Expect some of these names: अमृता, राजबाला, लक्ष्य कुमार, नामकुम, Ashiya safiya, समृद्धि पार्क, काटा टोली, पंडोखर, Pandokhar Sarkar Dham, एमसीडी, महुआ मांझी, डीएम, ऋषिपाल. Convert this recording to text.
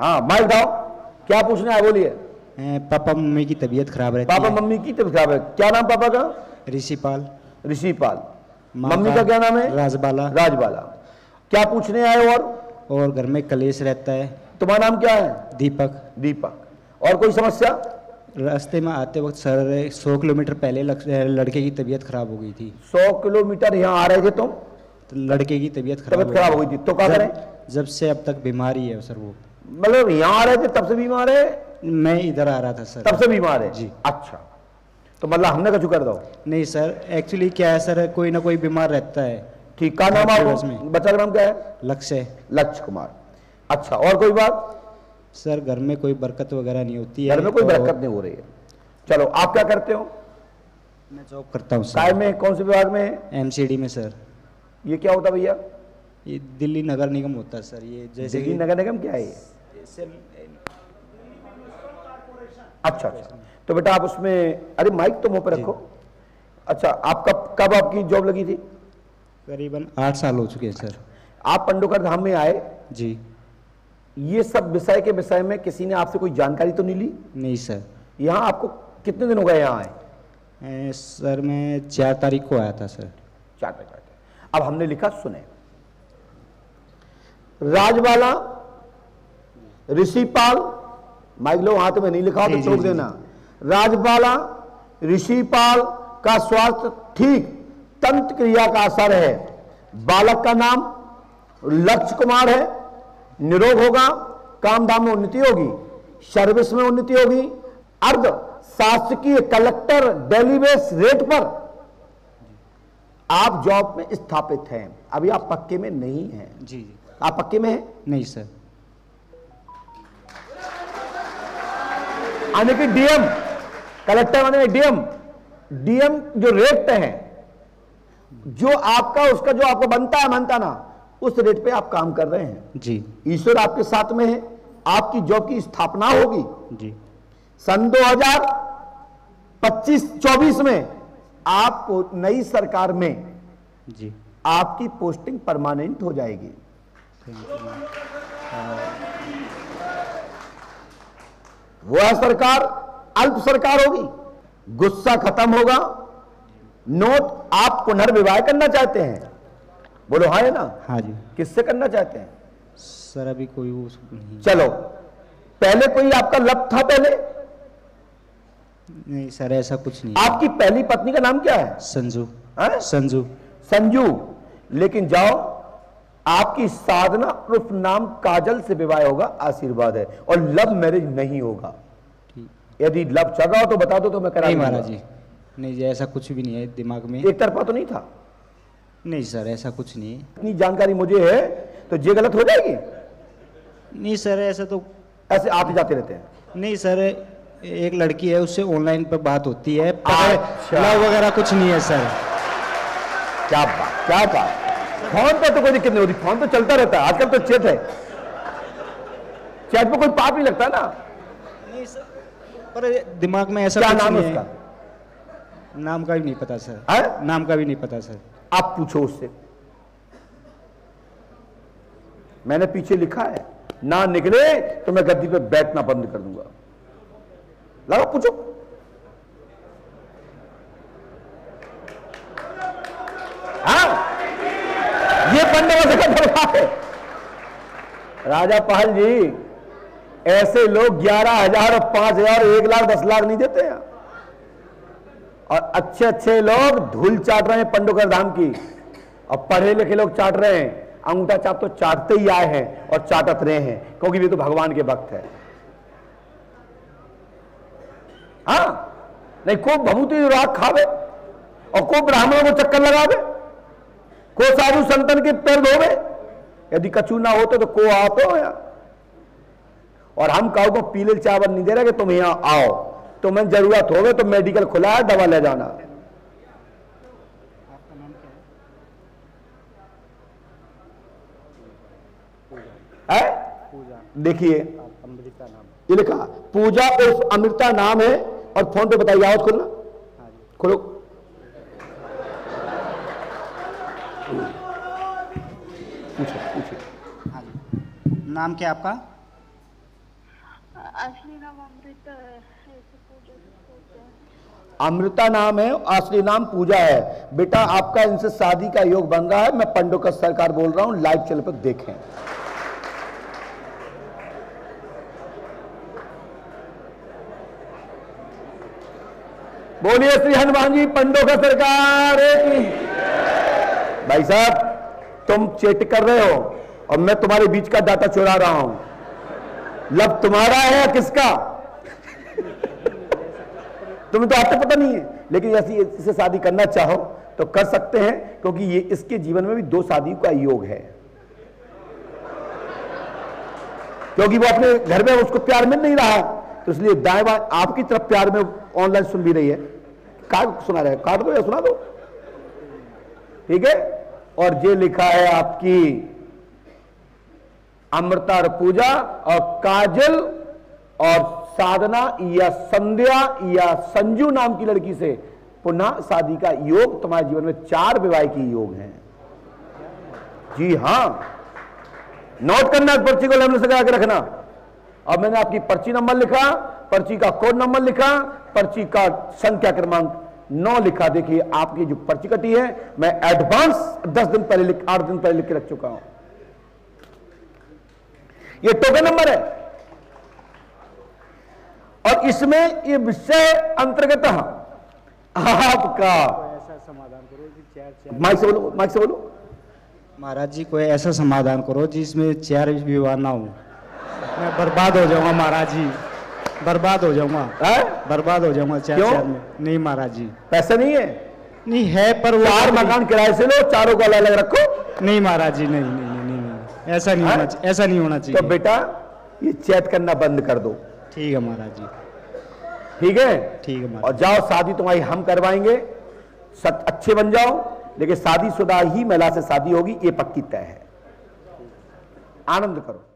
हाँ माइक दाओ, क्या पूछना है बोलिए। पापा मम्मी की तबीयत खराब रहती है। पापा मम्मी की तबीयत खराब है। क्या नाम पापा का? ऋषिपाल। ऋषिपाल। मम्मी का क्या नाम है? राजबाला। राजबाला। क्या पूछने आए? और घर में कलेश रहता है। तुम्हारा नाम क्या है? दीपक। दीपक। और कोई समस्या? रास्ते में आते वक्त सर 100 किलोमीटर पहले लड़के की तबीयत खराब हो गई थी। 100 किलोमीटर यहाँ आ रहे थे तुम तो लड़के की तबीयत खराब हो गई थी, तो क्या करें? जब से अब तक बीमारी है सर। वो मतलब यहाँ आ रहे थे तब से बीमार है? मैं इधर आ रहा था सर तब से बीमार है जी। अच्छा, तो मतलब हमने कछु कर दो? नहीं सर, एक्चुअली क्या है सर, कोई ना कोई बीमार रहता है। ठीक, का नाम आपको? बच्चा का नाम क्या है? लक्ष्य। लक्ष्य कुमार। अच्छा, और कोई बात? सर घर में कोई बरकत वगैरह नहीं होती है। घर में कोई बरकत नहीं हो रही है। चलो, आप क्या करते हो? मैं जॉब करता हूँ सर। में कौन से विभाग में? एमसीडी में सर। ये क्या होता भैया? ये दिल्ली नगर निगम होता है सर। ये जैसे दिल्ली नगर निगम क्या है ये? अच्छा, तो बेटा आप उसमें, अरे माइक तो मुँह पर रखो। अच्छा, आप कब आपकी जॉब लगी थी? करीबन 8 साल हो चुके हैं सर। आप पंडोखर धाम में आए जी। ये सब विषय के विषय में किसी ने आपसे कोई जानकारी तो नहीं ली? नहीं सर। यहाँ आपको कितने दिन हो गए यहाँ आए? सर मैं 4 तारीख को आया था सर। 4 तारीख आया था। अब हमने लिखा, सुने, राजबाला, ऋषिपाल, माइक लो, हाथ में नहीं लिखा तो छोड़ देना। राजबाला ऋषिपाल का स्वास्थ्य ठीक, तंत्र क्रिया का असर है। बालक का नाम लक्ष्य कुमार है, निरोग होगा, काम धाम में उन्नति होगी, सर्विस में उन्नति होगी। अर्ध शासकीय कलेक्टर डेली बेस रेट पर आप जॉब में स्थापित हैं। अभी आप पक्के में नहीं हैं जी। आप पक्के में हैं? नहीं सर। यानी कि डीएम, कलेक्टर माने डीएम, डीएम जो रेट पे है, जो आपका उसका जो आपको बनता है मानता ना, उस रेट पे आप काम कर रहे हैं जी। ईश्वर आपके साथ में है। आपकी जॉब की स्थापना होगी जी। सन 2025-24 में आपको नई सरकार में जी आपकी पोस्टिंग परमानेंट हो जाएगी। वो सरकार अल्प सरकार होगी। गुस्सा खत्म होगा। नोट, आप पुनर्विवाह करना चाहते हैं? बोलो हाँ है ना। हाँ जी। किससे करना चाहते हैं सर? अभी कोई नहीं। चलो, पहले कोई आपका लव था पहले? नहीं सर, ऐसा कुछ नहीं। आपकी पहली पत्नी का नाम क्या है? संजू। है? संजू। संजू। लेकिन जाओ, आपकी साधना उर्फ नाम काजल से विवाह होगा, आशीर्वाद है। और लव मैरिज नहीं होगा। यदि लव चल रहा हो तो बता दो तो मैं करा। नहीं महाराज जी, नहीं, ऐसा कुछ भी नहीं है। दिमाग में एक तरफा तो नहीं था? नहीं सर, ऐसा कुछ नहीं। इतनी जानकारी मुझे है तो ये गलत हो जाएगी? नहीं सर, ऐसा तो ऐसे आते जाते रहते हैं। नहीं सर, एक लड़की है, उससे ऑनलाइन पर बात होती है। लव वगैरह कुछ नहीं है सर। क्या बात, क्या बात। फोन पर तो कोई दिक्कत नहीं होती, फोन तो चलता रहता है। आजकल तो चैट है, चैट पर कोई पाप नहीं लगता ना। नहीं सर, पर दिमाग में ऐसा। क्या नाम है उसका? नाम का भी नहीं पता सर। नाम का भी नहीं पता सर। आप पूछो उससे। मैंने पीछे लिखा है, ना निकले तो मैं गद्दी पे बैठना बंद कर दूंगा। लाओ पूछो। हाँ, ये पंडोखर का दरबार है। राजा पाल जी, ऐसे लोग 11,000, 5,000, 1,00,000, 10,00,000 नहीं देते हैं। और अच्छे अच्छे लोग धूल चाट रहे हैं पंडोखर धाम की। और पढ़े लिखे लोग चाट रहे हैं, अंगूठा चाप तो चाटते ही आए हैं और चाटत रहे हैं, क्योंकि वे तो भगवान के भक्त है। हाँ, नहीं को भभूति राग खावे और को ब्राह्मणों को चक्कर लगावे, को साधु संतन के पैर धोवे। यदि कचू ना होते तो को आते हो यहाँ। और हम काऊ को पीले चावल नहीं दे रहे कि तुम यहाँ आओ, तो मैं जरूरत होगा तो मेडिकल खुला है, दवा ले जाना। आपका नाम क्या है? पूजा। देखिए, अमृता नाम ये लिखा, पूजा उर्फ अमृता नाम है। और फोन पे बताइए, आओ खोलना। हाँ खोलो। पूछो पूछो। हाँ, नाम क्या आपका? असली नाम अमृता है, अमृता नाम है, असली नाम पूजा है। बेटा आपका इनसे शादी का योग बन रहा है। मैं पंडोखर सरकार बोल रहा हूँ, लाइव चैनल पर देखें। बोलिए श्री हनुमान जी पंडोखर सरकार की। भाई साहब तुम चेट कर रहे हो और मैं तुम्हारे बीच का डाटा चुरा रहा हूं। लब तुम्हारा है या किसका तुम्हें तो आज तक पता नहीं है, लेकिन ऐसी इससे शादी करना चाहो तो कर सकते हैं, क्योंकि ये इसके जीवन में भी दो शादी का योग है, क्योंकि वो अपने घर में उसको प्यार मिल नहीं रहा, तो इसलिए दाएं बाएं आपकी तरफ प्यार में ऑनलाइन सुन भी रही है। कार्ड सुना रहे, कार्ड दो या सुना दो, ठीक है। और ये लिखा है आपकी अमृता और पूजा और काजल और साधना या संध्या या संजू नाम की लड़की से पुनः शादी का योग तुम्हारे जीवन में 4 विवाह की योग हैं। जी हाँ, नोट करना, इस पर्ची को लैमिनेट करा के रखना। अब मैंने आपकी पर्ची नंबर लिखा, पर्ची का कोड नंबर लिखा, पर्ची का संख्या क्रमांक 9 लिखा। देखिए आपकी जो पर्ची कटी है, मैं एडवांस 8 दिन पहले लिख के रख चुका हूं। ये टोकन नंबर है और इसमें ये विषय अंतर्गत आपका ऐसा समाधान करो कि 4 माइक से बोलो महाराज जी, कोई ऐसा समाधान करो जिसमें 4 विवाह ना हो। मैं बर्बाद हो जाऊंगा महाराज जी, बर्बाद हो जाऊंगा, बर्बाद हो जाऊंगा। चार में नहीं महाराज जी, पैसे नहीं है। नहीं है, पर वो 4 मकान किराए से लो, 4 को अलग अलग रखो। नहीं महाराज जी, नहीं नहीं नहीं नहीं, ऐसा नहीं होना चाहिए, ऐसा नहीं होना चाहिए। तो बेटा ये चैट करना बंद कर दो। ठीक है महाराज जी, ठीक है, ठीक है। और जाओ, शादी तुम्हारी हम करवाएंगे, सब अच्छे बन जाओ, लेकिन शादीशुदा ही महिला से शादी होगी, ये पक्की तय है। आनंद करो।